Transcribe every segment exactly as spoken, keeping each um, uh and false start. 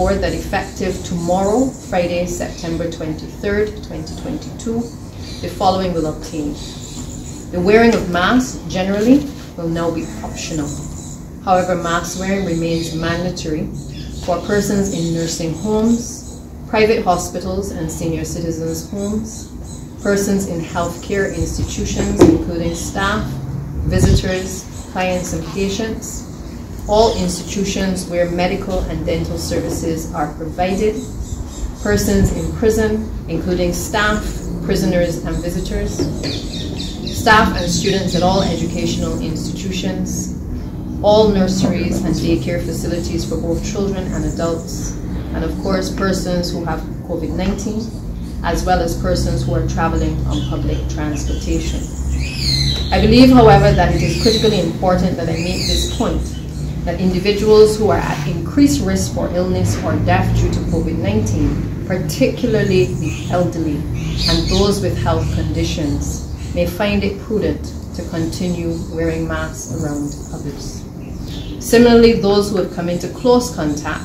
That effective tomorrow, Friday, September twenty-third, twenty twenty-two, the following will obtain. The wearing of masks generally will now be optional. However, mask wearing remains mandatory for persons in nursing homes, private hospitals and senior citizens' homes, persons in healthcare institutions including staff, visitors, clients and patients, all institutions where medical and dental services are provided, persons in prison, including staff, prisoners and visitors, staff and students at all educational institutions, all nurseries and daycare facilities for both children and adults, and of course persons who have COVID nineteen, as well as persons who are traveling on public transportation. I believe, however, that it is critically important that I make this point, that individuals who are at increased risk for illness or death due to COVID nineteen, particularly the elderly and those with health conditions, may find it prudent to continue wearing masks around others. Similarly, those who have come into close contact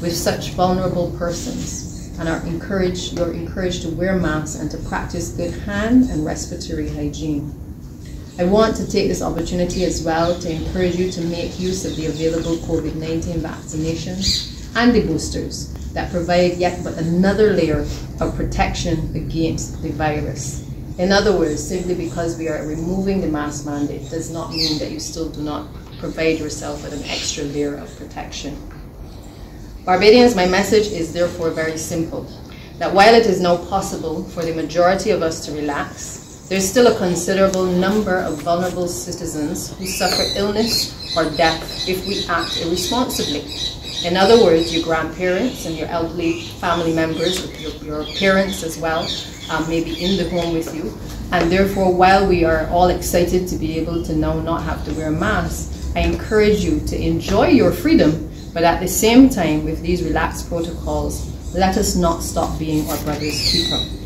with such vulnerable persons and are encouraged, you're encouraged to wear masks and to practice good hand and respiratory hygiene. I want to take this opportunity as well to encourage you to make use of the available COVID nineteen vaccinations and the boosters that provide yet but another layer of protection against the virus. In other words, simply because we are removing the mask mandate does not mean that you still do not provide yourself with an extra layer of protection. Barbadians, my message is therefore very simple, that while it is now possible for the majority of us to relax, there's still a considerable number of vulnerable citizens who suffer illness or death if we act irresponsibly. In other words, your grandparents and your elderly family members, your, your parents as well, um, may be in the home with you. And therefore, while we are all excited to be able to now not have to wear masks, I encourage you to enjoy your freedom, but at the same time, with these relaxed protocols, let us not stop being our brother's keeper.